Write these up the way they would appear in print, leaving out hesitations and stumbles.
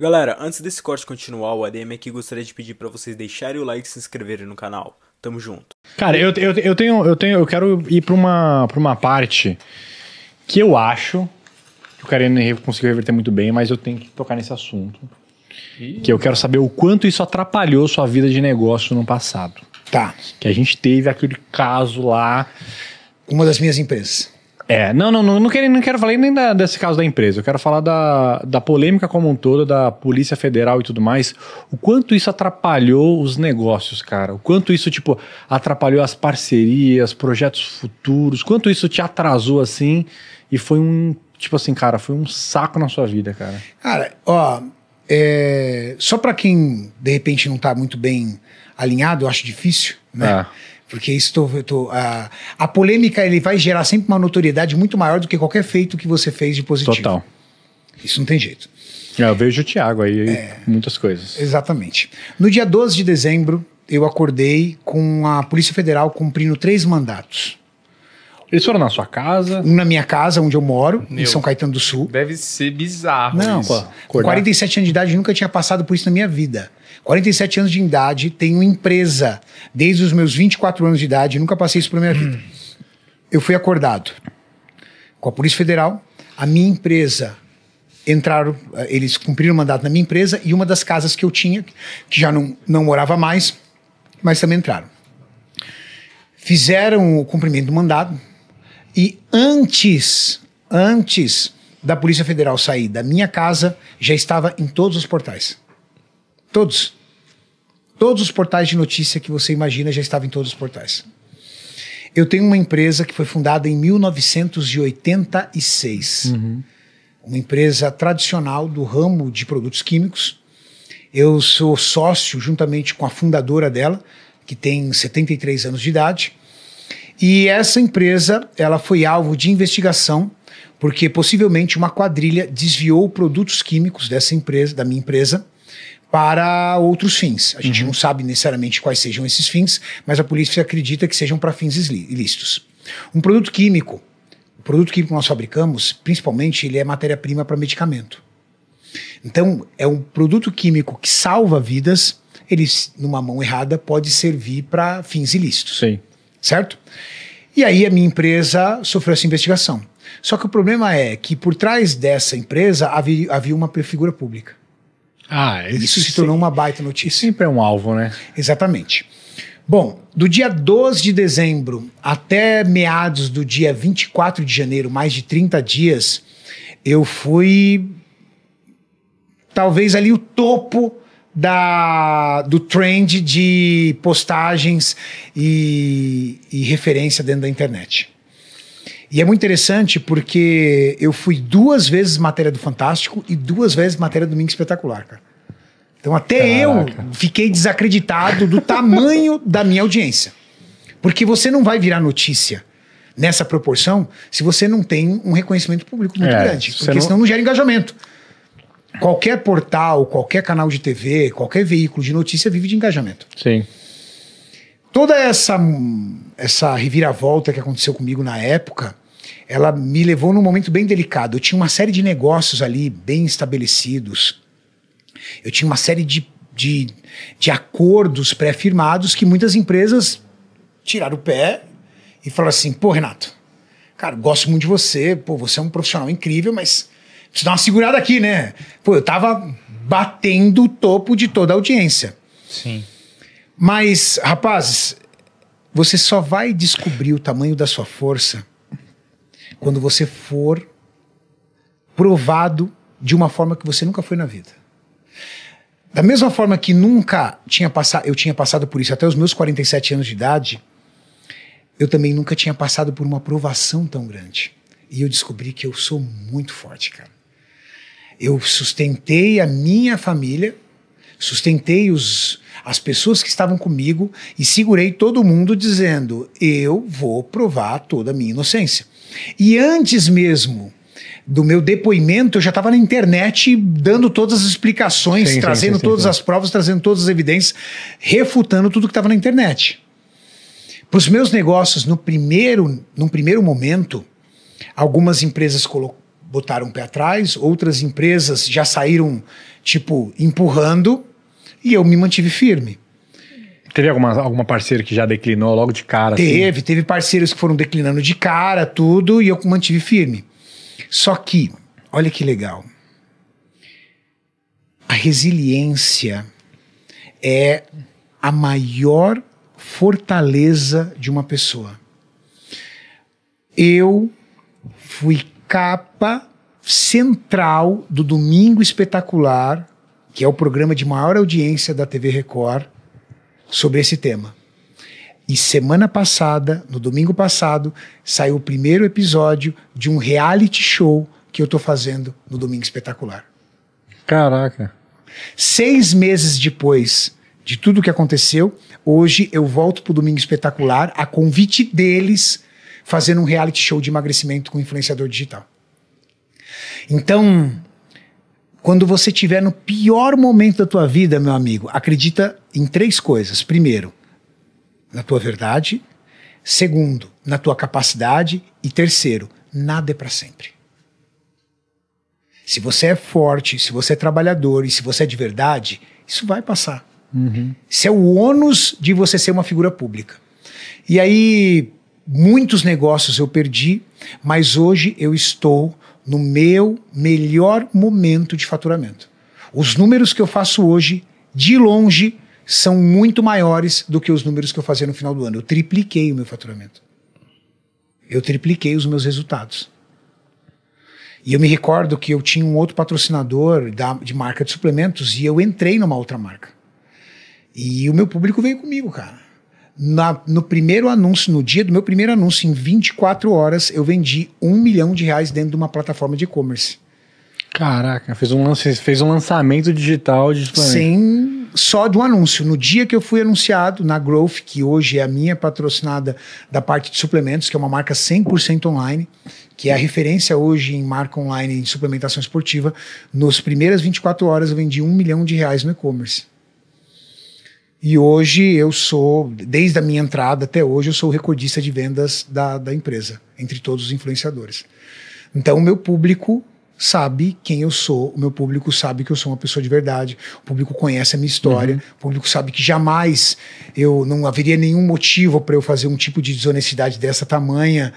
Galera, antes desse corte continuar, o ADM aqui gostaria de pedir pra vocês deixarem o like e se inscreverem no canal. Tamo junto. Cara, eu quero ir pra uma parte que eu acho que o Cariani conseguiu reverter muito bem, mas eu tenho que tocar nesse assunto. Ih. Que eu quero saber o quanto isso atrapalhou sua vida de negócio no passado. Tá. Que a gente teve aquele caso lá... Uma das minhas empresas. É, não quero falar nem desse caso da empresa. Eu quero falar da polêmica como um todo, da Polícia Federal e tudo mais. O quanto isso atrapalhou os negócios, cara? O quanto isso, tipo, atrapalhou as parcerias, projetos futuros? Quanto isso te atrasou, assim? E foi um, tipo assim, cara, foi um saco na sua vida, cara. Cara, ó, só pra quem, de repente, não tá muito bem alinhado, eu acho difícil, né? É. Porque isso a polêmica ele vai gerar sempre uma notoriedade muito maior do que qualquer feito que você fez de positivo. Total. Isso não tem jeito. Eu vejo o Thiago aí, muitas coisas. Exatamente. No dia 12 de dezembro, eu acordei com a Polícia Federal cumprindo 3 mandatos. Eles foram na sua casa? Na minha casa, onde eu moro, em São Caetano do Sul. Deve ser bizarro. Não, isso. Com 47 anos de idade, nunca tinha passado por isso na minha vida. 47 anos de idade, tenho empresa. Desde os meus 24 anos de idade, nunca passei isso por minha vida. Eu fui acordado com a Polícia Federal, a minha empresa. Entraram, eles cumpriram o mandato na minha empresa e uma das casas que eu tinha, que já não morava mais, mas também entraram. Fizeram o cumprimento do mandado e antes da Polícia Federal sair da minha casa, já estava em todos os portais. Todos. Todos os portais de notícia que você imagina já estavam em todos os portais. Eu tenho uma empresa que foi fundada em 1986. Uhum. Uma empresa tradicional do ramo de produtos químicos. Eu sou sócio juntamente com a fundadora dela, que tem 73 anos de idade. E essa empresa ela foi alvo de investigação porque possivelmente uma quadrilha desviou produtos químicos dessa empresa, da minha empresa, para outros fins. A gente não sabe necessariamente quais sejam esses fins, mas a polícia acredita que sejam para fins ilícitos. Um produto químico, o produto químico que nós fabricamos, principalmente, ele é matéria-prima para medicamento. Então, é um produto químico que salva vidas, ele, numa mão errada, pode servir para fins ilícitos. Sim. Certo? E aí a minha empresa sofreu essa investigação. Só que o problema é que por trás dessa empresa havia uma figura pública. Ah, isso se tornou uma baita notícia. Sempre é um alvo, né? Exatamente. Bom, do dia 12 de dezembro até meados do dia 24 de janeiro, mais de 30 dias, eu fui talvez ali o topo do trend de postagens e referência dentro da internet. E é muito interessante porque eu fui 2 vezes matéria do Fantástico e 2 vezes matéria do Domingo Espetacular, cara. Então até eu fiquei desacreditado do tamanho da minha audiência. Porque você não vai virar notícia nessa proporção se você não tem um reconhecimento público muito grande. Porque senão não gera engajamento. Qualquer portal, qualquer canal de TV, qualquer veículo de notícia vive de engajamento. Sim. Toda essa reviravolta que aconteceu comigo na época, ela me levou num momento bem delicado. Eu tinha uma série de negócios ali bem estabelecidos. Eu tinha uma série de acordos pré-firmados que muitas empresas tiraram o pé e falaram assim, pô, Renato, cara, gosto muito de você, pô, você é um profissional incrível, mas preciso dar uma segurada aqui, né? Pô, eu tava batendo o topo de toda a audiência. Sim. Mas, rapazes, você só vai descobrir o tamanho da sua força quando você for provado de uma forma que você nunca foi na vida. Da mesma forma que nunca eu tinha passado por isso até os meus 47 anos de idade, eu também nunca tinha passado por uma provação tão grande. E eu descobri que eu sou muito forte, cara. Eu sustentei a minha família, sustentei as pessoas que estavam comigo e segurei todo mundo dizendo, eu vou provar toda a minha inocência. E antes mesmo do meu depoimento, eu já estava na internet dando todas as explicações, trazendo todas as provas, trazendo todas as evidências, refutando tudo que estava na internet. Para os meus negócios, num primeiro momento, algumas empresas botaram o pé atrás, outras empresas já saíram, tipo, empurrando, e eu me mantive firme. Teve alguma parceira que já declinou logo de cara? Teve, assim? Teve parceiros que foram declinando de cara, tudo, e eu mantive firme. Só que, olha que legal, a resiliência é a maior fortaleza de uma pessoa. Eu fui capa central do Domingo Espetacular, que é o programa de maior audiência da TV Record, sobre esse tema. E semana passada, no domingo passado, saiu o primeiro episódio de um reality show que eu tô fazendo no Domingo Espetacular. Caraca. 6 meses depois de tudo que aconteceu, hoje eu volto pro Domingo Espetacular a convite deles, fazendo um reality show de emagrecimento com influenciador digital. Então, quando você estiver no pior momento da tua vida, meu amigo, acredita em 3 coisas. Primeiro, na tua verdade. Segundo, na tua capacidade. E terceiro, nada é para sempre. Se você é forte, se você é trabalhador e se você é de verdade, isso vai passar. Uhum. Isso é o ônus de você ser uma figura pública. E aí, muitos negócios eu perdi, mas hoje eu estou no meu melhor momento de faturamento. Os números que eu faço hoje, de longe, são muito maiores do que os números que eu fazia no final do ano. Eu tripliquei o meu faturamento. Eu tripliquei os meus resultados. E eu me recordo que eu tinha um outro patrocinador de marca de suplementos e eu entrei numa outra marca. E o meu público veio comigo, cara. No primeiro anúncio, no dia do meu primeiro anúncio, em 24 horas, eu vendi R$1 milhão dentro de uma plataforma de e-commerce. Caraca, fez um lançamento digital de suplemento. Sem, só do anúncio. No dia que eu fui anunciado na Growth, que hoje é a minha patrocinada da parte de suplementos, que é uma marca 100% online, que é a referência hoje em marca online em suplementação esportiva, nos primeiras 24 horas eu vendi R$1 milhão no e-commerce. E hoje eu sou, desde a minha entrada até hoje, eu sou o recordista de vendas da empresa, entre todos os influenciadores. Então o meu público sabe quem eu sou, o meu público sabe que eu sou uma pessoa de verdade, o público conhece a minha história, uhum. O público sabe que jamais não haveria nenhum motivo para eu fazer um tipo de desonestidade dessa tamanha,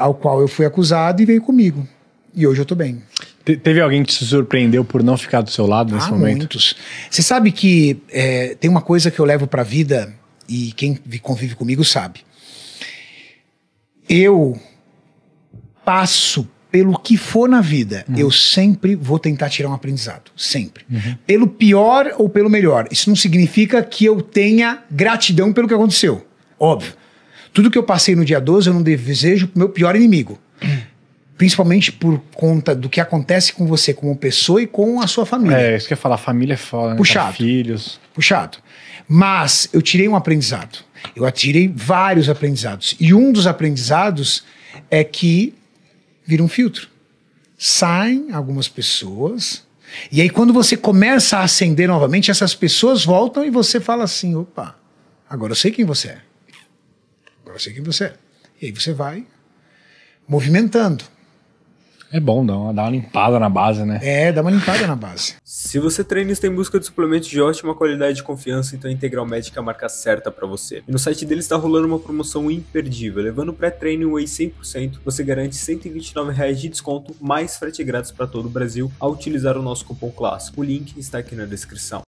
ao qual eu fui acusado, e veio comigo. E hoje eu tô bem. Teve alguém que se surpreendeu por não ficar do seu lado nesse momento? Muitos. Você sabe que tem uma coisa que eu levo pra vida, e quem convive comigo sabe. Eu passo pelo que for na vida, eu sempre vou tentar tirar um aprendizado. Sempre. Uhum. Pelo pior ou pelo melhor. Isso não significa que eu tenha gratidão pelo que aconteceu. Óbvio. Tudo que eu passei no dia 12, eu não desejo pro meu pior inimigo. Principalmente por conta do que acontece com você como pessoa e com a sua família. É, isso que eu ia falar, família é foda, puxado, né? Filhos. Puxado. Mas eu tirei um aprendizado. Eu atirei vários aprendizados. E um dos aprendizados é que vira um filtro. Saem algumas pessoas, e aí quando você começa a acender novamente, essas pessoas voltam e você fala assim, opa, agora eu sei quem você é. Agora eu sei quem você é. E aí você vai movimentando. É bom dar uma limpada na base, né? É, dá uma limpada na base. Se você treina e está em busca de suplementos de ótima qualidade e confiança, então a Integral Médica é a marca certa para você. E no site deles está rolando uma promoção imperdível. Levando o pré-treino e whey 100%, você garante R$129 de desconto, mais frete grátis para todo o Brasil, ao utilizar o nosso cupom clássico. O link está aqui na descrição.